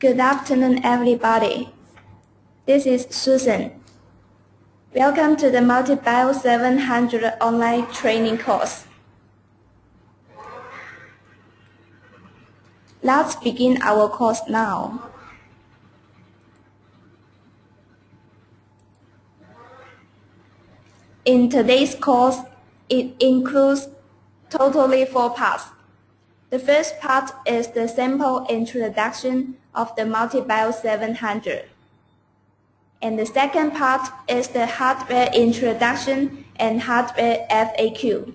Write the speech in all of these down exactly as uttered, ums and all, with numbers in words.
Good afternoon, everybody. This is Susan. Welcome to the MultiBio seven hundred online training course. Let's begin our course now. In today's course, it includes totally four parts. The first part is the sample introduction of the MultiBio seven hundred. And the second part is the hardware introduction and hardware F A Q.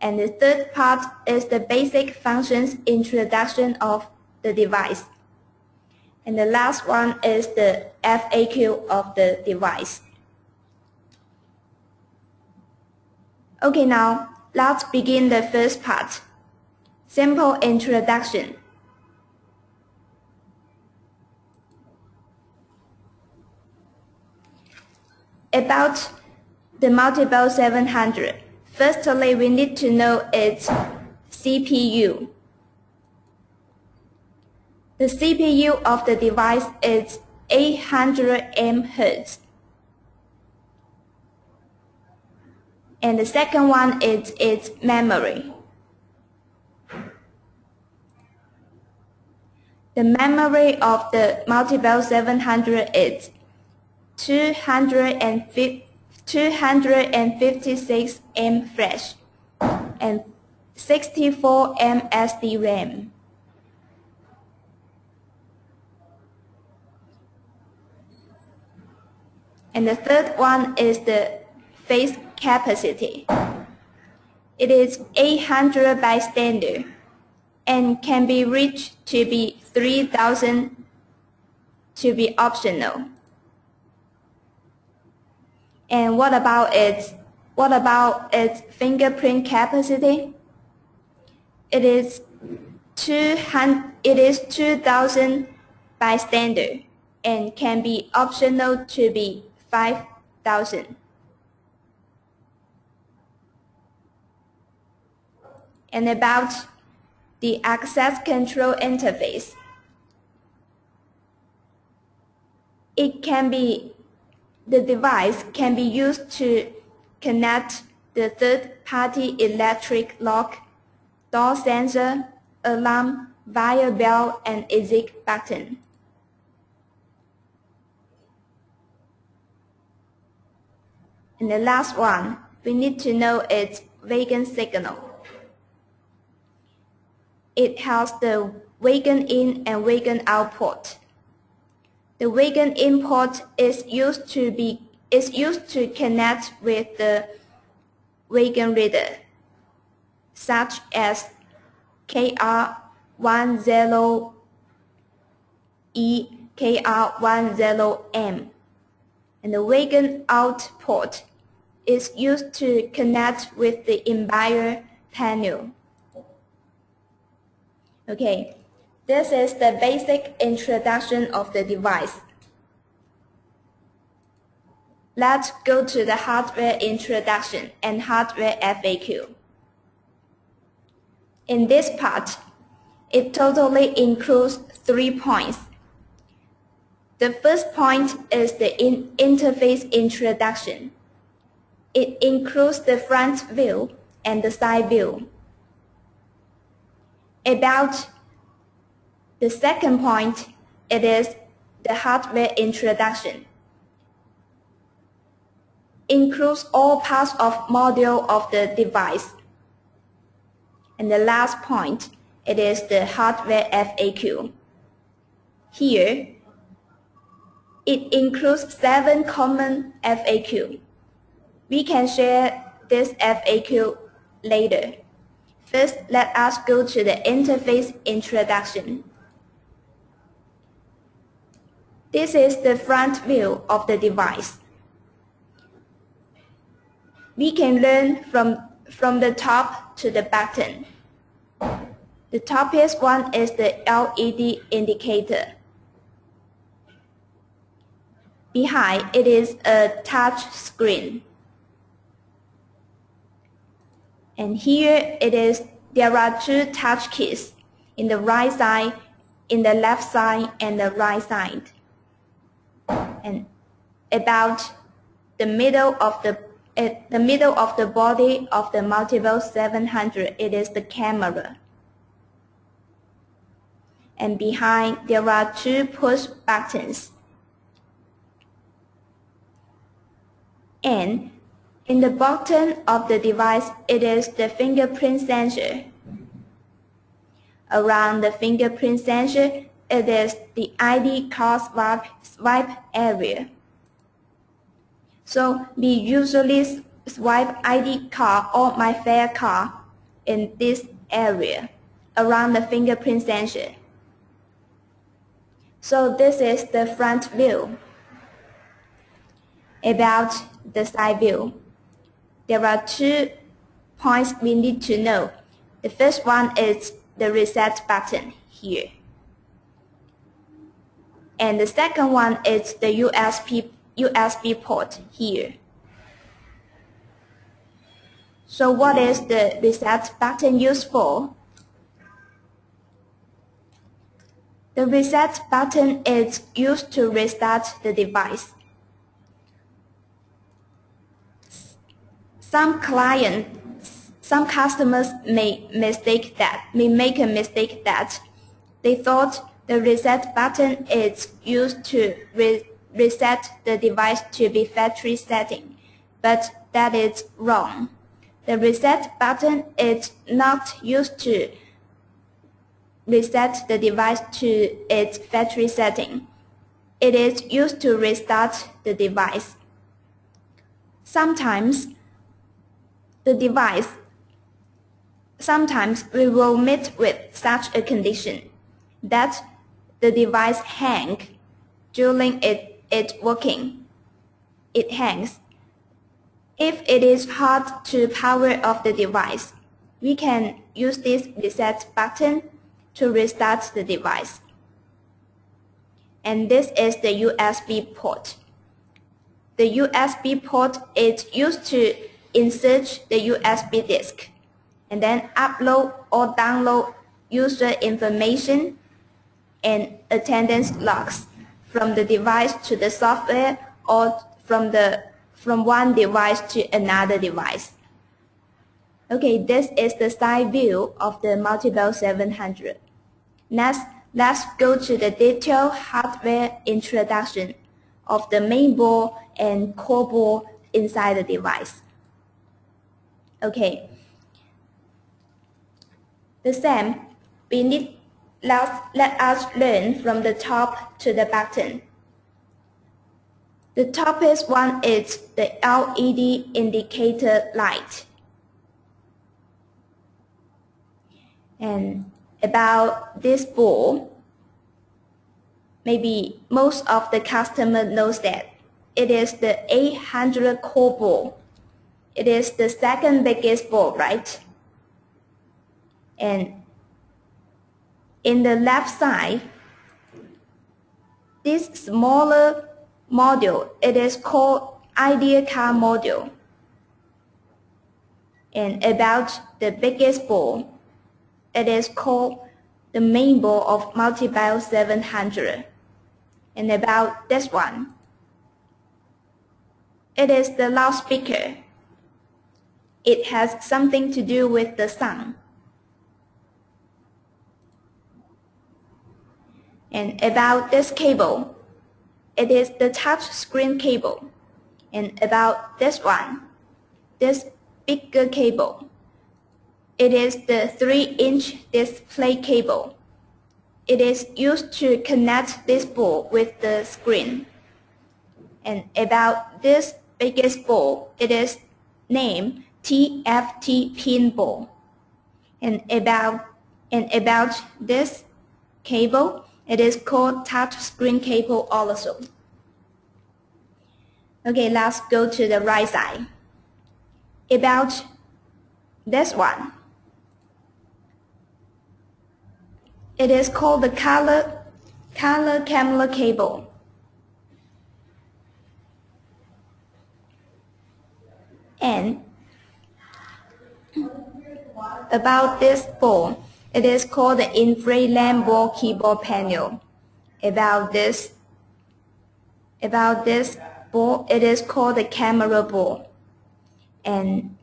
And the third part is the basic functions introduction of the device. And the last one is the F A Q of the device. Okay, now let's begin the first part, sample introduction. About the MultiBio seven hundred, firstly we need to know its C P U. The C P U of the device is eight hundred megahertz. And the second one is its memory. The memory of the MultiBio seven hundred is two hundred fifty-six megabytes flash and sixty-four megabytes S D RAM. And the third one is the phase capacity. It is eight hundred by standard and can be reached to be three thousand to be optional. And what about its what about its fingerprint capacity? It is two hundred. It is two thousand by standard and can be optional to be five thousand. And about the access control interface, it can be. The device can be used to connect the third-party electric lock, door sensor, alarm, via bell, and exit button. And the last one, we need to know its Wagon signal. It has the Wagon in and Wagon out port. The Wagon in port is used to be is used to connect with the Wagon reader, such as K R one zero E, K R one zero M, and the Wagon out port is used to connect with the Embraer panel. Okay. This is the basic introduction of the device. Let's go to the hardware introduction and hardware F A Q. In this part, it totally includes three points. The first point is the in interface introduction. It includes the front view and the side view. About the second point, it is the hardware introduction. Includes all parts of module of the device. And the last point, it is the hardware F A Q. Here, it includes seven common F A Q. We can share this F A Q later. First, let us go to the interface introduction. This is the front view of the device. We can learn from, from the top to the bottom. The topest one is the L E D indicator. Behind it is a touch screen. And here it is, there are two touch keys in the right side in the left side and the right side. And about the middle of the at the middle of the body of the multiple seven hundred, it is the camera. And behind, there are two push buttons. And in the bottom of the device, it is the fingerprint sensor. Around the fingerprint sensor, it is the I D card swipe, swipe area. So we usually swipe I D card or my fare card in this area around the fingerprint sensor. So this is the front view. About the side view, there are two points we need to know. The first one is the reset button here. And the second one is the U S B U S B port here. So what is the reset button used for? The reset button is used to restart the device. Some clients, some customers may mistake that, may make a mistake that they thought the reset button is used to re reset the device to be factory setting, but that is wrong. The reset button is not used to reset the device to its factory setting. It is used to restart the device. Sometimes the device, sometimes we will meet with such a condition that the device hangs during it, it working. It hangs. If it is hard to power off the device, we can use this reset button to restart the device. And this is the U S B port. The U S B port is used to insert the U S B disk and then upload or download user information and attendance logs from the device to the software or from the from one device to another device. Okay, this is the side view of the Multibell seven hundred. Next, let's go to the detailed hardware introduction of the main board and core board inside the device. Okay, the same, we need, let's, let us learn from the top to the bottom. The top is one is the L E D indicator light. And about this board, maybe most of the customer knows that it is the eight hundred core board. It is the second biggest board, right? And in the left side, this smaller module, it is called I D card module. And about the biggest board, it is called the main board of Multibell seven hundred. And about this one, it is the loudspeaker. It has something to do with the sound. And about this cable, it is the touch screen cable. And about this one, this bigger cable, it is the three inch display cable. It is used to connect this board with the screen. And about this biggest board, it is named T F T pin board. And about, and about this cable, it is called touch screen cable also. Okay, let's go to the right side. About this one, it is called the color, color camera cable. And about this board, It is called the in-frame Lambo keyboard panel. About this, about this ball, it is called the camera ball. And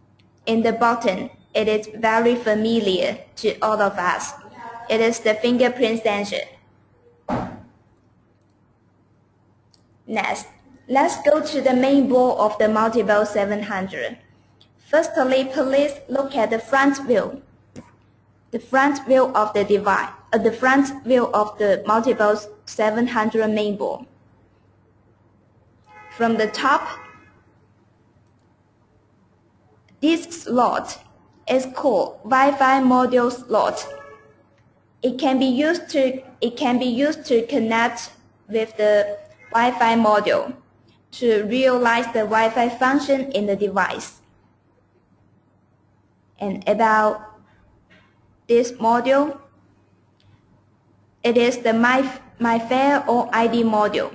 in the button, it is very familiar to all of us. It is the fingerprint sensor. Next, let's go to the main board of the Multivolt seven hundred. Firstly, please look at the front view. The front view of the device, uh, the front view of the Multivolt seven hundred main board. From the top, this slot is called Wi-Fi module slot. It can be used to it can be used to connect with the Wi-Fi module to realize the Wi-Fi function in the device. And about this module, it is the my, my fare or I D module.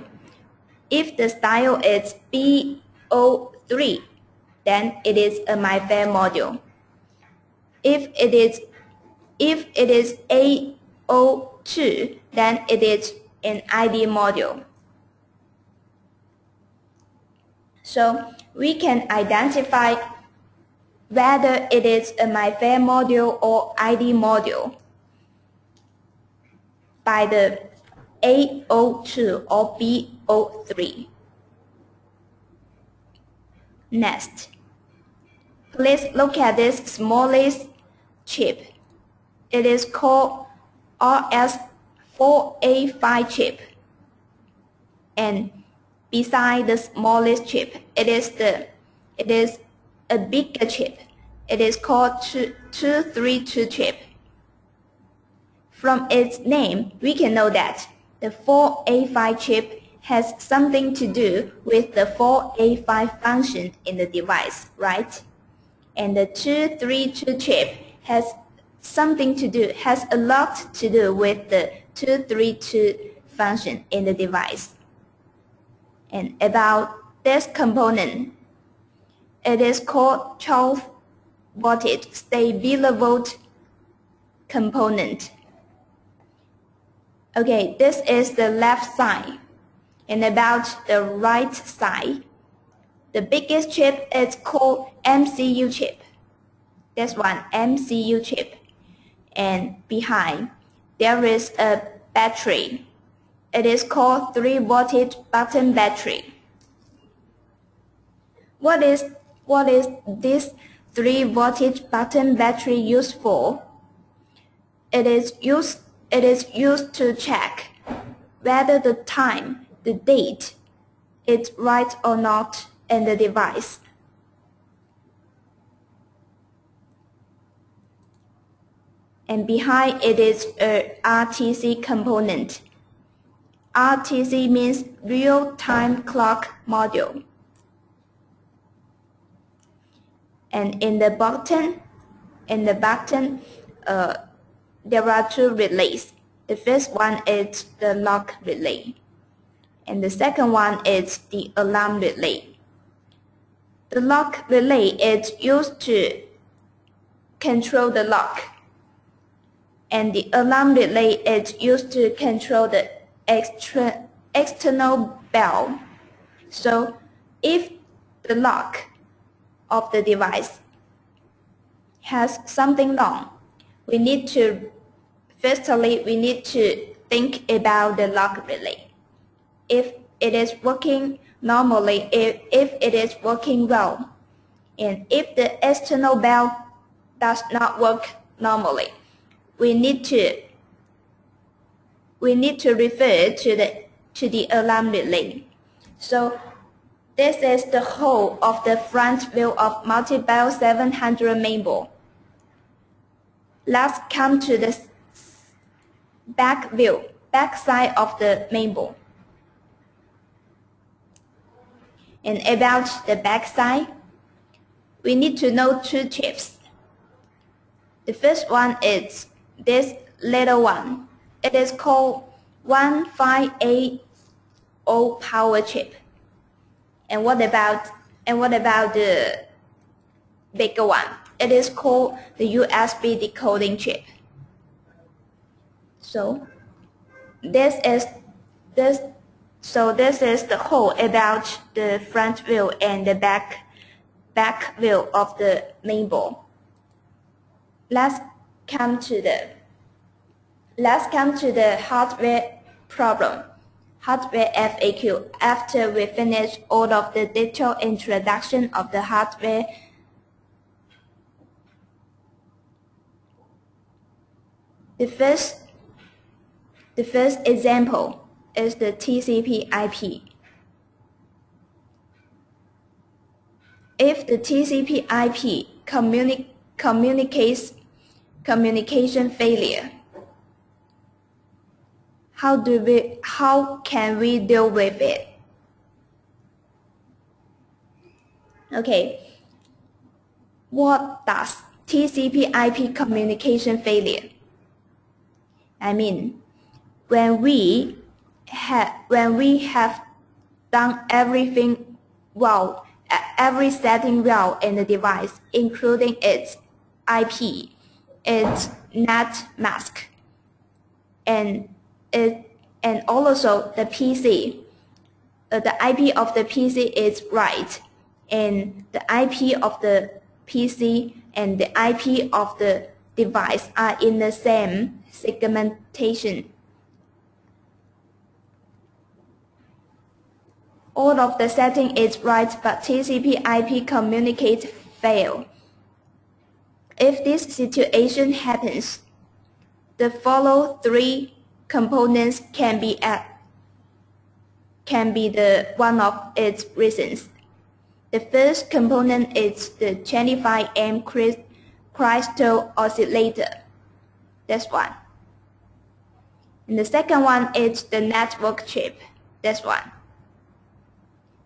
If the style is B zero three, then it is a my fare module. If it is if it is A zero two, then it is an I D module. So we can identify whether it is a my fare module or I D module by the A zero two or B zero three. Next, please look at this smallest chip. It is called R S four eighty-five chip, and beside the smallest chip, it is the it is a bigger chip. It is called two three two chip. From its name, we can know that the four eighty-five chip has something to do with the four eighty-five function in the device, right? And the two three two chip has something to do, has a lot to do with the two three two function in the device. And about this component, it is called twelve voltage stabilivolt component. Okay, this is the left side. And about the right side, the biggest chip is called M C U chip. This one, M C U chip. And behind, there is a battery. It is called three voltage button battery. What is, what is this three voltage button battery used for? It is used, it is used to check whether the time, the date, is right or not in the device. And behind it is a R T C component. R T C means real-time clock module. And in the button, in the button, uh, there are two relays. The first one is the lock relay, and the second one is the alarm relay. The lock relay is used to control the lock, and the alarm relay is used to control the Extra, external bell. So if the lock of the device has something wrong, we need to, firstly, we need to think about the lock relay. If it is working normally, if, if it is working well, and if the external bell does not work normally, we need to We need to refer to the to the alarm relay. So this is the whole of the front view of Multivolt seven hundred main board. Let's come to the back view, back side of the main board. And about the back side, we need to know two chips. The first one is this little one. It is called one five eight zero power chip. And what about and what about the bigger one? It is called the U S B decoding chip. So this is this so this is the whole about the front view and the back back view of the label. Let's come to the let's come to the hardware problem. Hardware F A Q. After we finish all of the detailed introduction of the hardware The first, the first example is the T C P I P. If the T C P I P communi communicates communication failure, how do we how can we deal with it? Okay, what does T C P I P communication failure? I mean, when we have when we have done everything well, every setting well in the device, including its I P, its net mask, and it and also the P C, uh, the I P of the P C is right, and the I P of the P C and the I P of the device are in the same segmentation. All of the setting is right, but T C P I P communicate fail. If this situation happens, the follow three components can be at, can be the one of its reasons. The first component is the twenty-five amp crystal oscillator. That's one. And the second one is the network chip. That's one.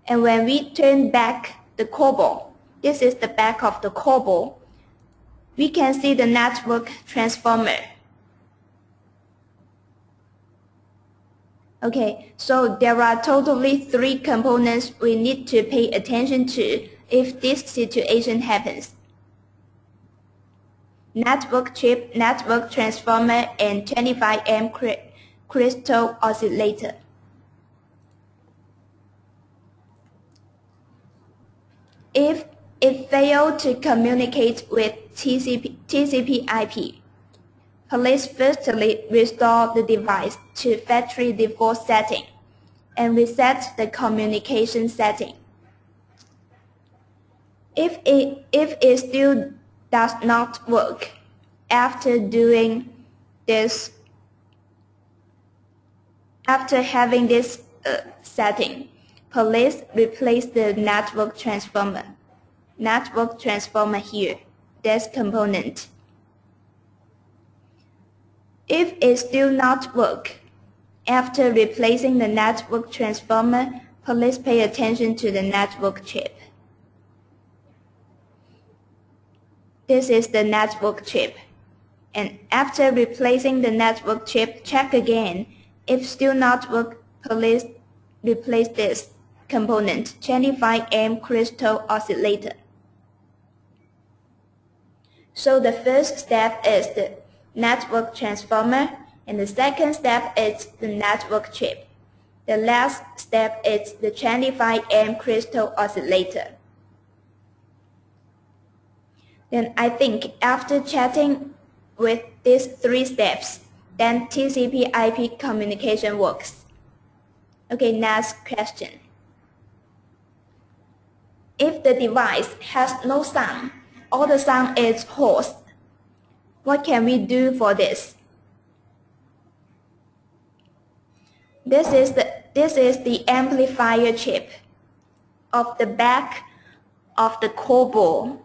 And when we turn back the COBOL, this is the back of the COBOL, we can see the network transformer. Okay, so there are totally three components we need to pay attention to if this situation happens. Network chip, network transformer, and twenty-five amp crystal oscillator. If it failed to communicate with T C P I P, police firstly restore the device to factory default setting and reset the communication setting. If it, if it still does not work after doing this, after having this uh, setting, police replace the network transformer. Network transformer here, this component. If it still not work, after replacing the network transformer, please pay attention to the network chip. This is the network chip. And after replacing the network chip, check again. If still not work, please replace this component, twenty-five amp crystal oscillator. So the first step is the network transformer, and the second step is the network chip. The last step is the twenty-five amp crystal oscillator. Then I think after chatting with these three steps, then T C P I P communication works. Okay, next question. If the device has no sound, all the sound is hoarse, what can we do for this? This is the this is the amplifier chip of the back of the COBOL.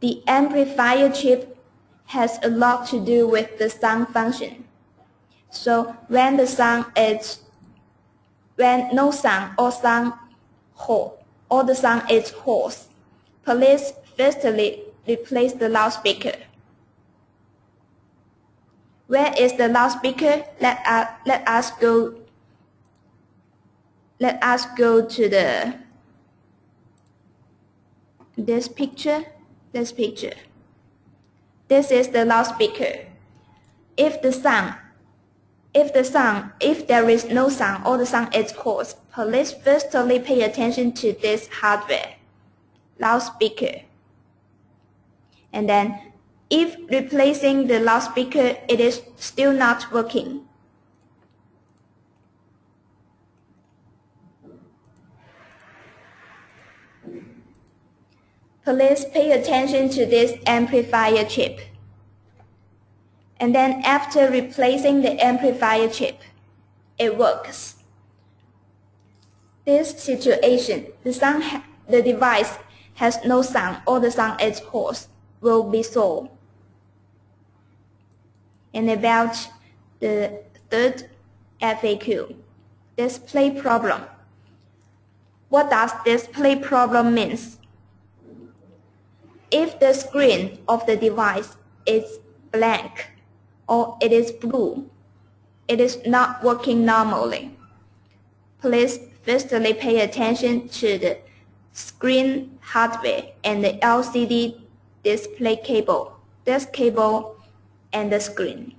The amplifier chip has a lot to do with the sound function. So when the sound is when no sound or sound whole or the sound is hoarse, please firstly replace the loudspeaker. Where is the loudspeaker? Let us let us go. Let us go to the this picture. This picture. This is the loudspeaker. if the sun, if the sun, if there is no sun or the sun is coarse, please firstly pay attention to this hardware, loudspeaker. And then, if replacing the loudspeaker, it is still not working, please pay attention to this amplifier chip. And then after replacing the amplifier chip, it works. This situation, the, sound ha the device has no sound or the sound is hoarse, will be solved. And about the third F A Q, display problem. What does display problem means? If the screen of the device is blank or it is blue, it is not working normally. Please firstly pay attention to the screen hardware and the L C D display cable, this cable and the screen.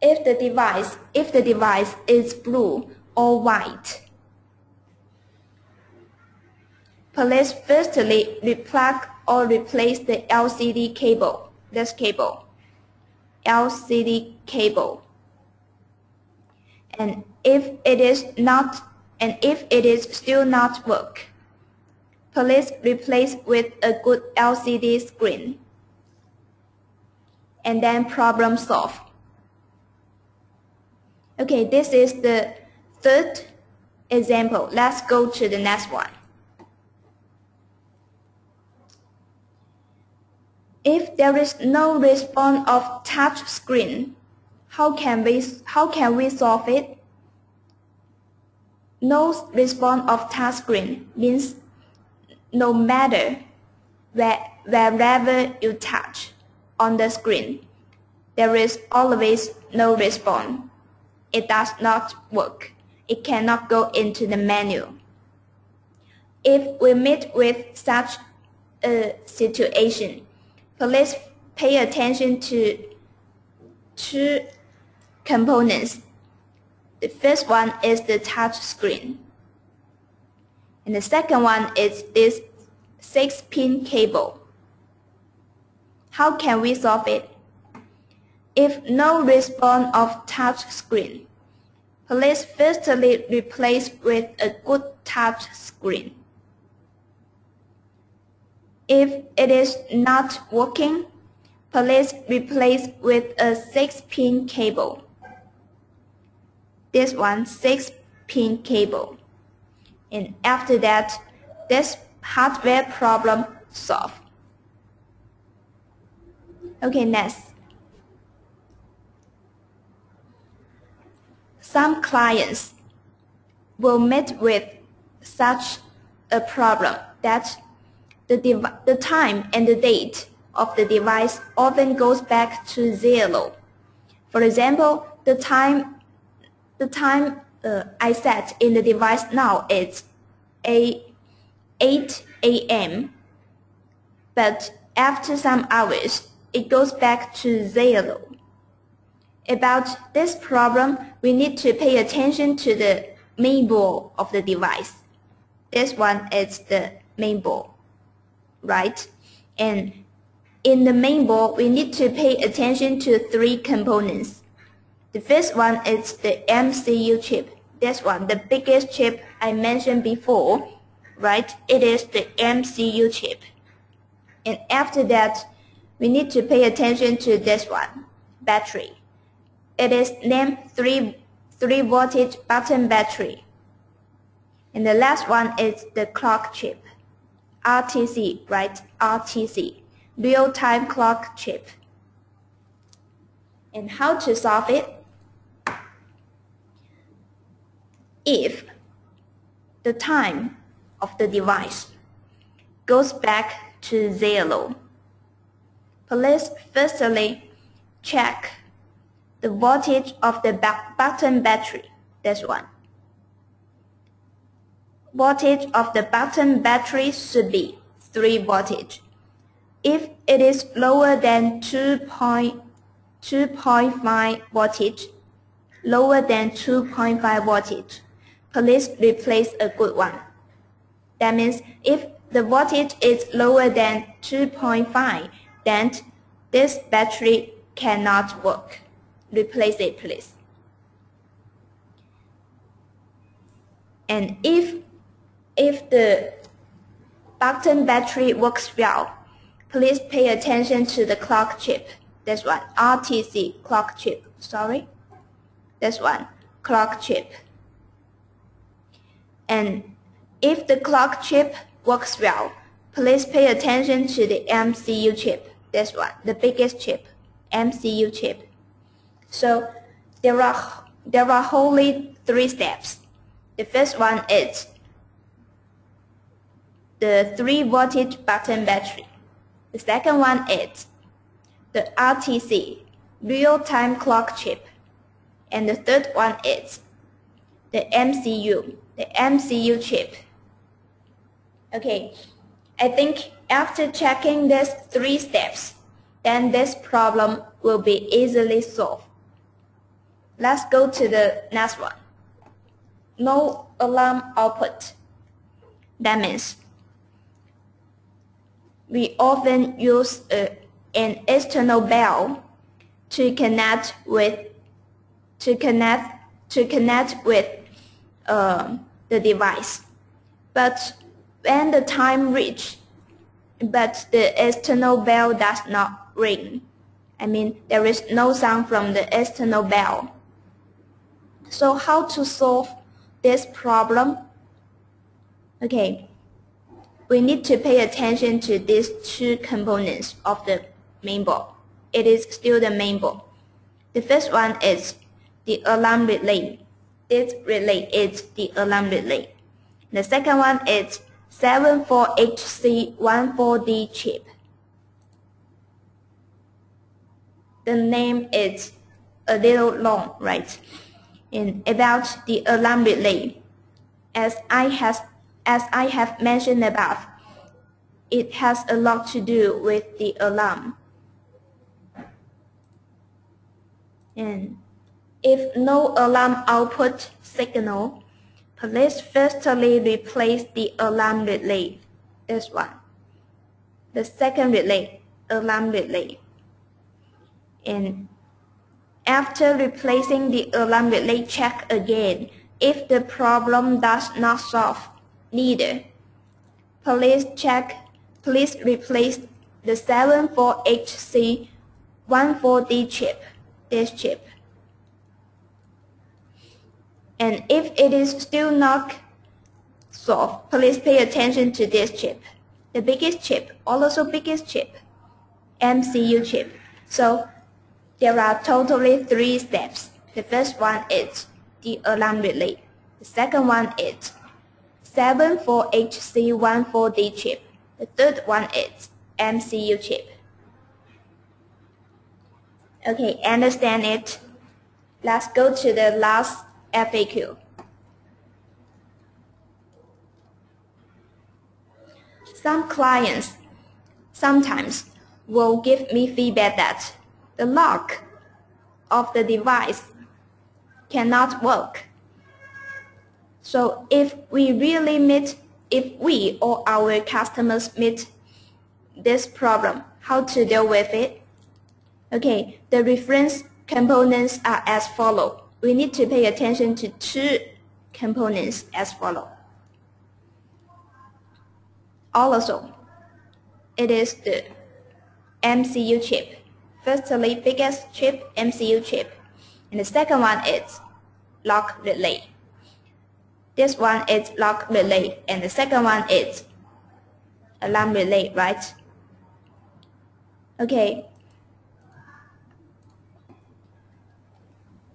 If the device, if the device is blue or white, please firstly replug or replace the L C D cable, this cable, L C D cable. And if it is not, and if it is still not work, please replace with a good L C D screen. And then problem solved. Okay, this is the third example. Let's go to the next one. If there is no response of touch screen, how can we how can we solve it? No response of touch screen means no matter where, wherever you touch on the screen, there is always no response. It does not work. It cannot go into the menu. If we meet with such a situation, please pay attention to two components. The first one is the touch screen. And the second one is this six pin cable. How can we solve it? If no response of touch screen, please firstly replace with a good touch screen. If it is not working, please replace with a six pin cable. This one, six pin cable. And after that, this hardware problem solved. Okay, next. Some clients will meet with such a problem that The, the time and the date of the device often goes back to zero. For example, the time, the time uh, I set in the device now is eight A M But after some hours, it goes back to zero. About this problem, we need to pay attention to the main board of the device. This one is the main board. Right, and in the main board, we need to pay attention to three components. The first one is the M C U chip. This one, the biggest chip I mentioned before, right? It is the M C U chip. And after that, we need to pay attention to this one, battery. It is named three three voltage button battery. And the last one is the clock chip. R T C, right? R T C, real-time clock chip. And how to solve it? If the time of the device goes back to zero, please firstly check the voltage of the button battery, this one. Voltage of the button battery should be three voltage. if it is lower than two point five voltage, lower than two point five voltage, please replace a good one. That means if the voltage is lower than two point five, then this battery cannot work. Replace it, please. And if if the button battery works well, please pay attention to the clock chip. This one, R T C clock chip. Sorry, this one, clock chip. And if the clock chip works well, please pay attention to the M C U chip. This one, the biggest chip, M C U chip. So there are there are only three steps. The first one is the three voltage button battery. The second one is the R T C, real-time clock chip. And the third one is the M C U, the M C U chip. Okay, I think after checking these three steps, then this problem will be easily solved. Let's go to the next one. No alarm output. That means we often use a, an external bell to connect with to connect to connect with uh, the device, but when the time reach, but the external bell does not ring. I mean, there is no sound from the external bell. So how to solve this problem? Okay, we need to pay attention to these two components of the main board. It is still the main board. The first one is the alarm relay. This relay is the alarm relay. The second one is seven four H C one four D chip. The name is a little long, right? And about the alarm relay, as I has As I have mentioned above, it has a lot to do with the alarm. And if no alarm output signal, please firstly replace the alarm relay, this one, the second relay, alarm relay. And after replacing the alarm relay, check again. If the problem does not solve neither, please check, please replace the seven four H C one four D chip, this chip. And if it is still not solved, please pay attention to this chip, the biggest chip, also biggest chip, M C U chip. So there are totally three steps. The first one is the alarm relay. The second one is seven four H C one four D chip. The third one is M C U chip. Okay, understand it? Let's go to the last F A Q. Some clients sometimes will give me feedback that the lock of the device cannot work. So if we really meet, if we or our customers meet this problem, how to deal with it? Okay, the reference components are as follows. We need to pay attention to two components as follows. Also, it is the M C U chip. Firstly, biggest chip, M C U chip. And the second one is lock relay. This one is lock relay, and the second one is alarm relay, right? Okay.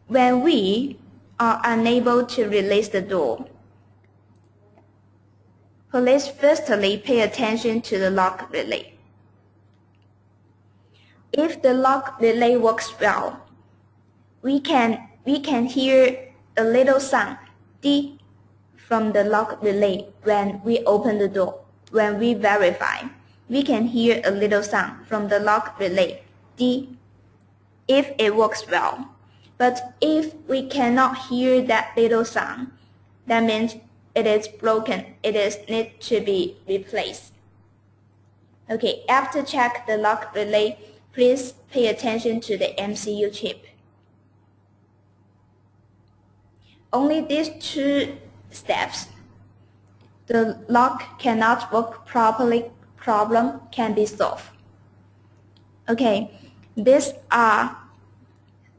When we are unable to release the door, please firstly pay attention to the lock relay. If the lock relay works well, we can we can hear a little sound, D, from the lock relay when we open the door, when we verify. we can hear a little sound from the lock relay, D, if it works well. But if we cannot hear that little sound, that means it is broken. It is need to be replaced. Okay, after check the lock relay, please pay attention to the M C U chip. Only these two steps. The lock cannot work properly, problem can be solved. Okay, these are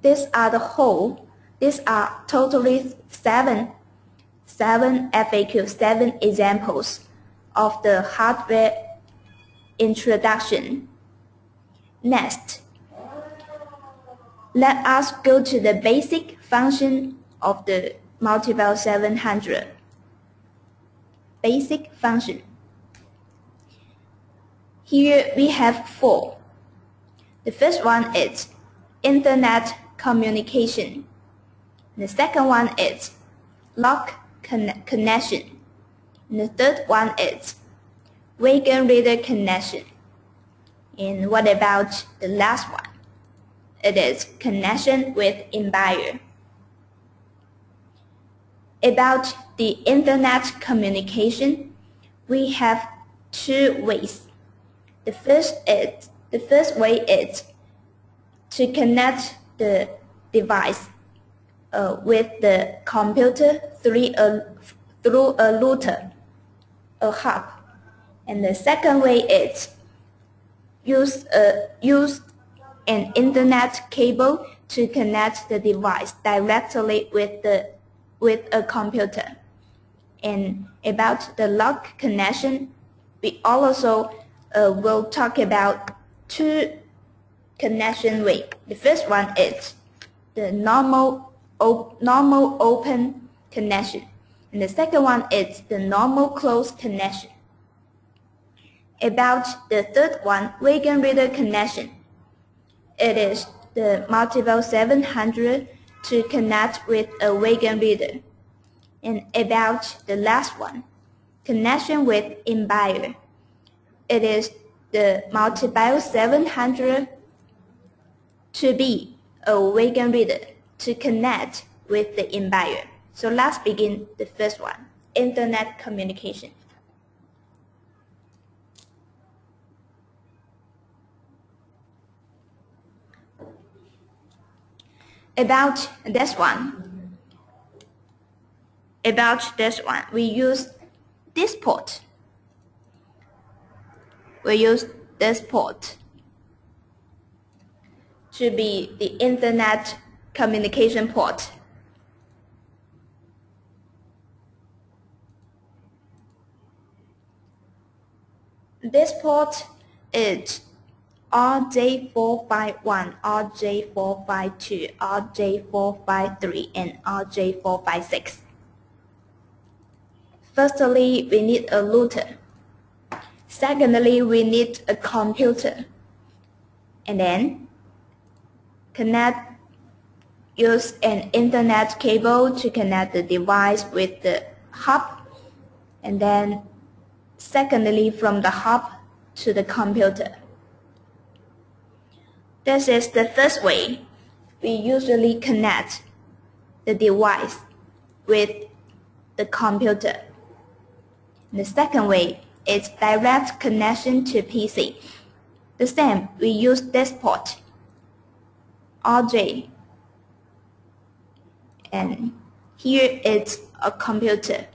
these are the whole. These are totally seven seven F A Q, seven examples of the hardware introduction. Next, let us go to the basic function of the Multivel seven hundred. Basic function. Here we have four. The first one is Internet communication. The second one is lock conne- connection. And the third one is Wagon reader connection. And what about the last one? It is connection with Inbio. About the internet communication, we have two ways. The first is the first way is to connect the device uh, with the computer through a through a router, a hub, and the second way is use a use an internet cable to connect the device directly with the with a computer. And about the lock connection, we also uh, will talk about two connection ways. The first one is the normal op normal open connection, and the second one is the normal closed connection. About the third one, Wagon reader connection, it is the Multivel seven hundred to connect with a Wagon reader. And about the last one, connection with Inbio, it is the Multivel seven hundred to be a Wagon reader to connect with the Inbio. So let's begin the first one, internet communication. About this one, about this one, we use this port. We use this port to be the internet communication port. This port is R J four five one, R J four five two, R J four five three, and R J four five six. Firstly, we need a router. Secondly, we need a computer. And then, connect, use an internet cable to connect the device with the hub. And then, secondly, from the hub to the computer. This is the first way we usually connect the device with the computer. The second way is direct connection to P C. The same, we use this port, R J, and here is a computer.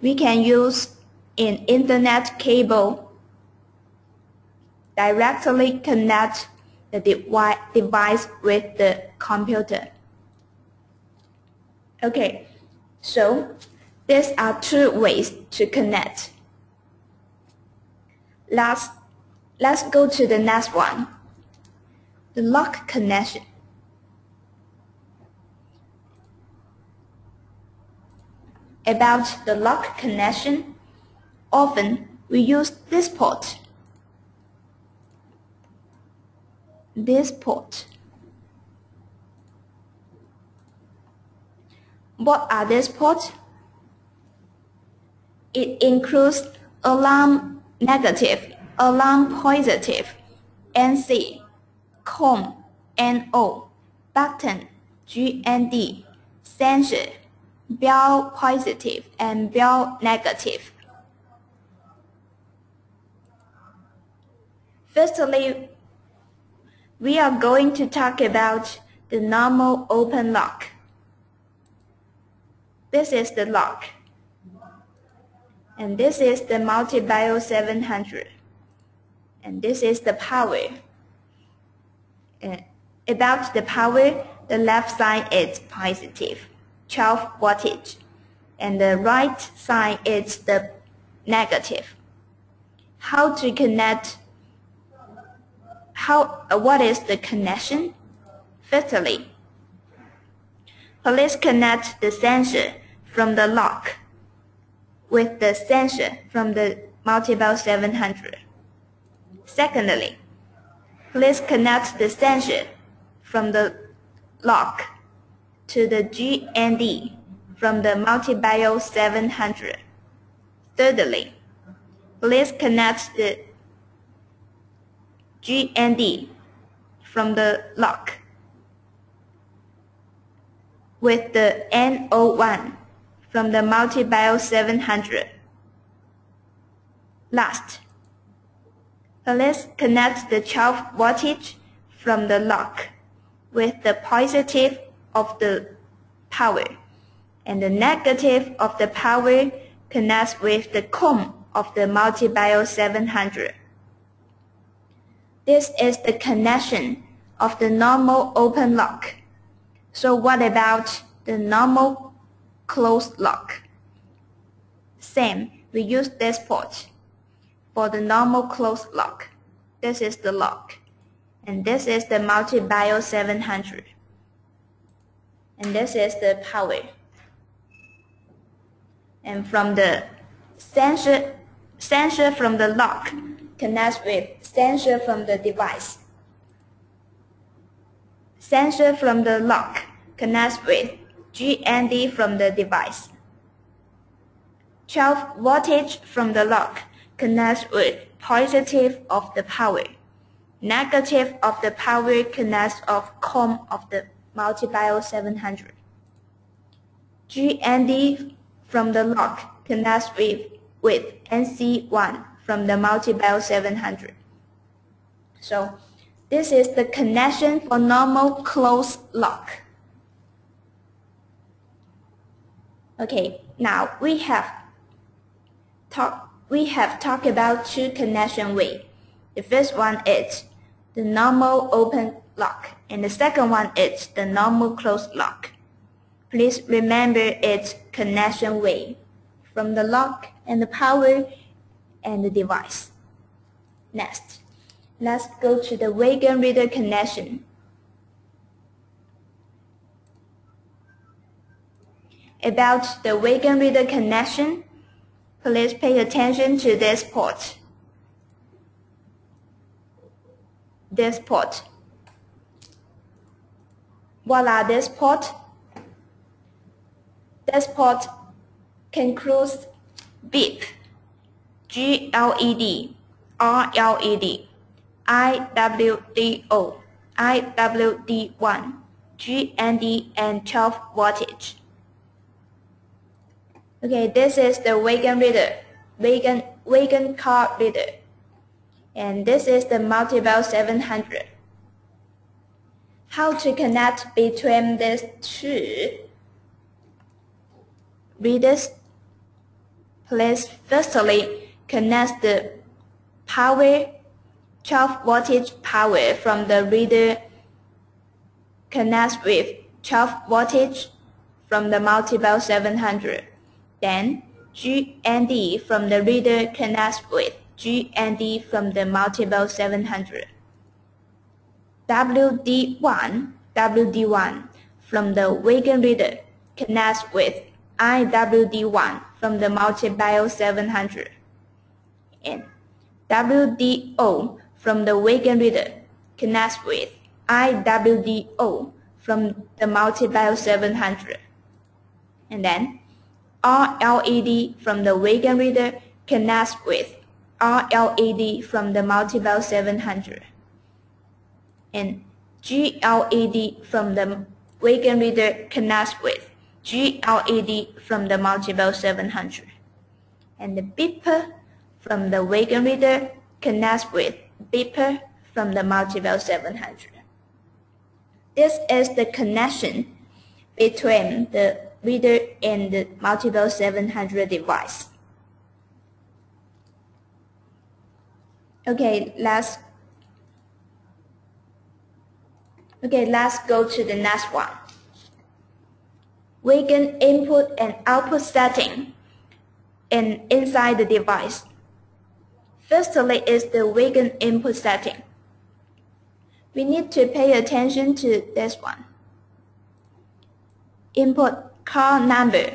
We can use an internet cable directly connect the device with the computer. Okay, so these are two ways to connect. Last, let's go to the next one, the lock connection. About the lock connection, often we use this port. This port. What are these ports? It includes alarm negative alum positive, N C, comb, N O, button, G N D, sensor, bell positive and bell negative. Firstly, we are going to talk about the normal open lock. This is the lock, and this is the Multibio seven hundred, and this is the power. Uh, about the power, the left side is positive, twelve voltage, and the right side is the negative. How to connect? How? Uh, what is the connection? Firstly, please connect the sensor from the lock with the sensor from the Multibio seven hundred. Secondly, please connect the sensor from the lock to the G N D from the Multibio seven hundred. Thirdly, please connect the G N D from the lock with the N O one from the Multibio seven hundred. Last, let's connect the twelve voltage from the lock with the positive of the power, and the negative of the power connects with the comb of the Multibio seven hundred. This is the connection of the normal open lock. So what about the normal closed lock? Same, we use this port for the normal closed lock. This is the lock, and this is the Multibio seven hundred, and this is the power. And from the sensor, sensor from the lock connects with sensor from the device. Sensor from the lock connects with G N D from the device. twelve voltage from the lock connects with positive of the power. Negative of the power connects of comb of the Multibio seven hundred. G N D from the lock connects with, with N C one from the Multibio seven hundred. So this is the connection for normal closed lock. Okay, now we have talked we have talked about two connection ways. The first one is the normal open lock, and the second one is the normal closed lock. Please remember its connection way from the lock and the power and the device. Next, let's go to the Wagon Reader connection. About the Wagon Reader connection, please pay attention to this port. This port. What are these ports? This port includes beep, G L E D, R L E D, I W D O, I W D one, G N D, and twelve voltage. Okay, this is the wagon reader, wagon, wagon card reader, and this is the Multibio seven hundred. How to connect between these two readers? Please firstly connect the power, twelve voltage power from the reader connects with twelve voltage from the Multibio seven hundred. Then G N D from the reader connects with G N D from the Multibio seven hundred. W D one, W D one from the wagon reader connects with I W D one from the Multibio seven hundred. And W D O from the wagon reader connects with I W D O from the Multibio seven hundred. And then R L E D from the wagon reader connects with R L A D from the multiple seven hundred and G L A D from the wagon reader connects with G L A D from the multiple seven hundred and the beeper from the wagon reader connects with beeper from the multiple seven hundred. This is the connection between the reader and the multiple seven hundred device. Okay, let's Okay, let's go to the next one. Wagon input and output setting and inside the device. Firstly is the wagon input setting. We need to pay attention to this one. Input car number.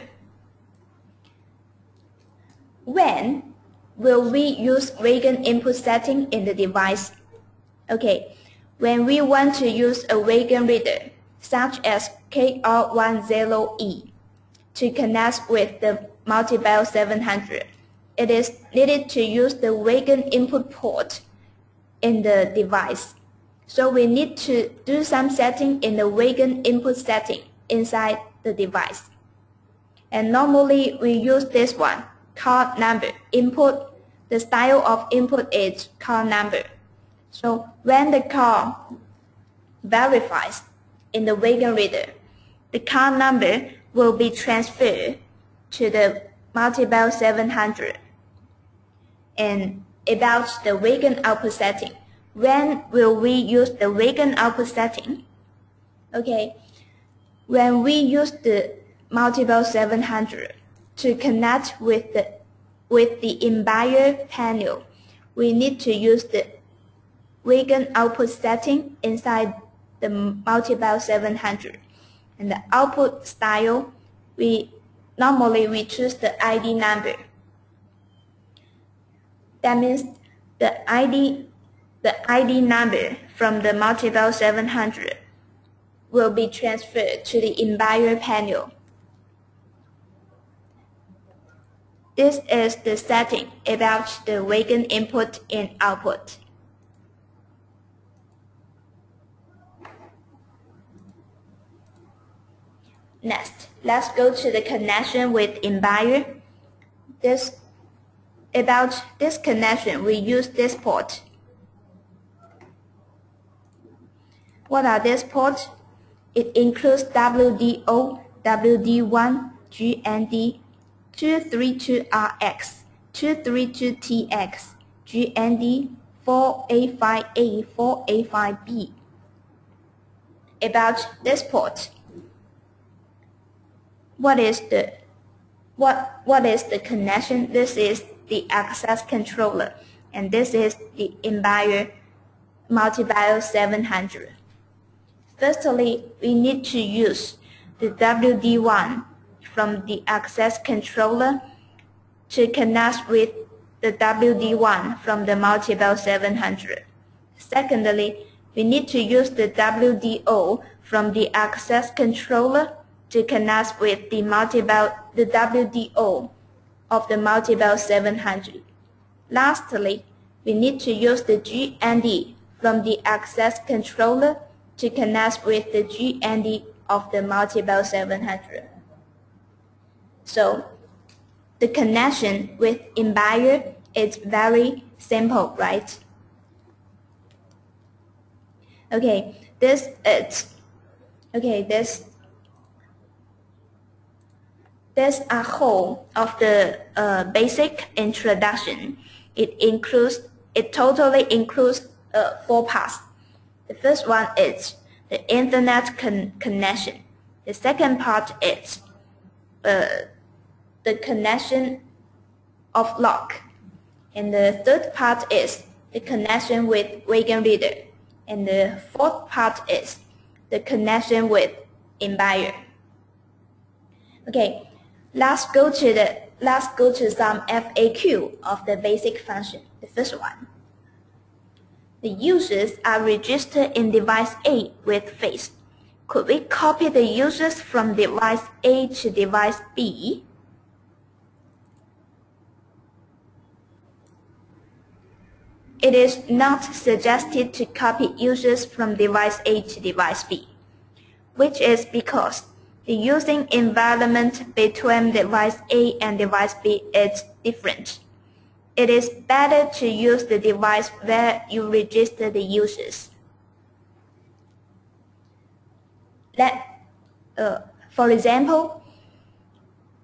When will we use wagon input setting in the device? Okay. When we want to use a wagon reader, such as K R ten E, to connect with the multiple seven hundred, it is needed to use the wagon input port in the device. So we need to do some setting in the wagon input setting inside the device. And normally we use this one, card number input. The style of input is card number. So when the card verifies in the wagon reader, the card number will be transferred to the multiple seven hundred. And about the wagon output setting, when will we use the wagon output setting? Okay, when we use the multiple seven hundred to connect with the with the embedded panel, we need to use the wagon output setting inside the multiple seven hundred, and the output style, we normally we choose the I D number. That means the I D the I D number from the multiple seven hundred will be transferred to the embedded panel. This is the setting about the wagon input and output. Next, let's go to the connection with embedded. This about this connection, we use this port. What are these ports? It includes W D O, W D one, G N D, two thirty-two R X, two thirty-two T X, G N D, four eighty-five A, four eighty-five B. About this port, What is the what what is the connection? This is the access controller, and this is the embedded multiple seven hundred. Firstly, we need to use the W D one from the access controller to connect with the W D one from the multiple seven hundred. Secondly, we need to use the W D O from the access controller to connect with the multiple, the W D O of the multiple seven hundred. Lastly, we need to use the G N D from the access controller to connect with the G N D of the multiple seven hundred. So, the connection with embedded is very simple, right? Okay, this is okay. This. That's a whole of the uh, basic introduction. It includes, it totally includes uh, four parts. The first one is the internet con connection. The second part is uh, the connection of log, and the third part is the connection with wagon reader, and the fourth part is the connection with embedded. Okay. Let's go to the let's go to some F A Q of the basic function. The first one. The users are registered in device A with face. Could we copy the users from device A to device B? it is not suggested to copy users from device A to device B, which is because the using environment between device A and device B is different. It is better to use the device where you register the users. Let, uh, for example,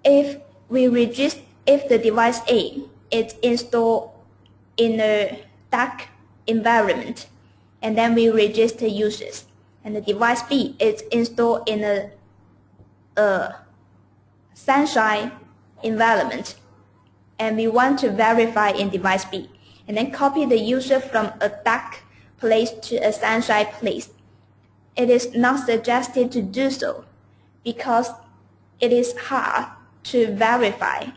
if we register, if the device A is installed in a dark environment, and then we register users, and the device B is installed in a Uh, sunshine environment, and we want to verify in device B, and then copy the user from a dark place to a sunshine place. It is not suggested to do so because it is hard to verify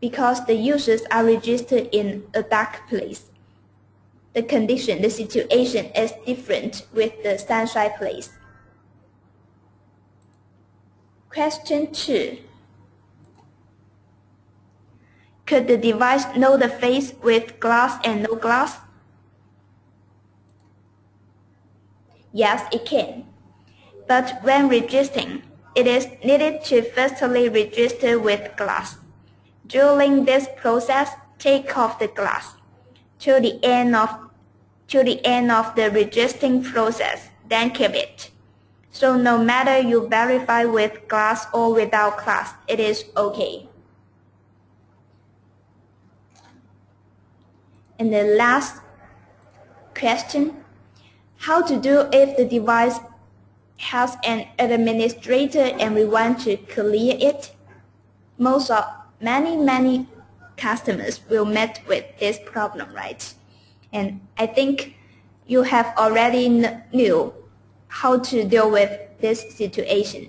because the users are registered in a dark place. The condition, the situation is different with the sunshine place. Question two. Could the device know the face with glass and no glass? Yes, it can. But when registering, it is needed to firstly register with glass. During this process, take off the glass to the end of, to the, end of the registering process, then keep it. So no matter you verify with glass or without glass, it is okay. And the last question, how to do if the device has an administrator and we want to clear it? Most of many, many customers will meet with this problem, right? And I think you have already knew how to deal with this situation.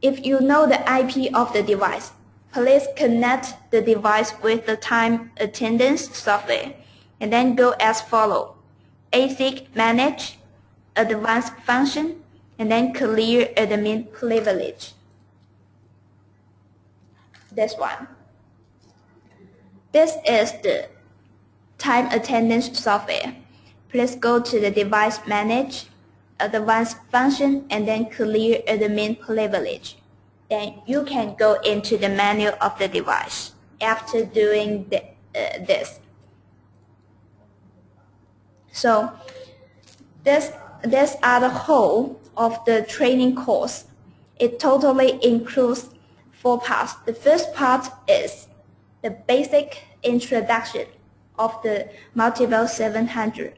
If you know the I P of the device, please connect the device with the time attendance software and then go as follow: A S I C manage, advanced function, and then clear admin privilege. This one. This is the time attendance software. Please go to the device manage, advanced function, and then clear admin privilege. Then you can go into the menu of the device after doing the, uh, this. So this, these are the whole of the training course. It totally includes four parts. The first part is the basic introduction of the Multivel seven hundred.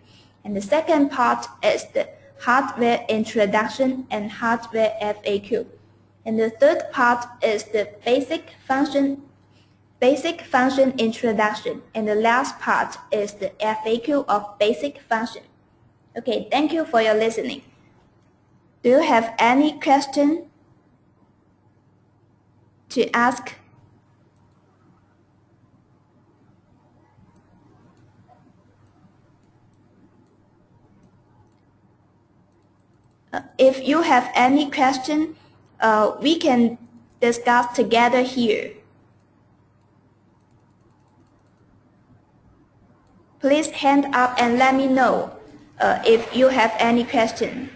And the second part is the hardware introduction and hardware F A Q. And the third part is the basic function, basic function introduction. And the last part is the F A Q of basic function. Okay, thank you for your listening. Do you have any question to ask? If you have any question, uh, we can discuss together here. Please hand up and let me know uh, if you have any question.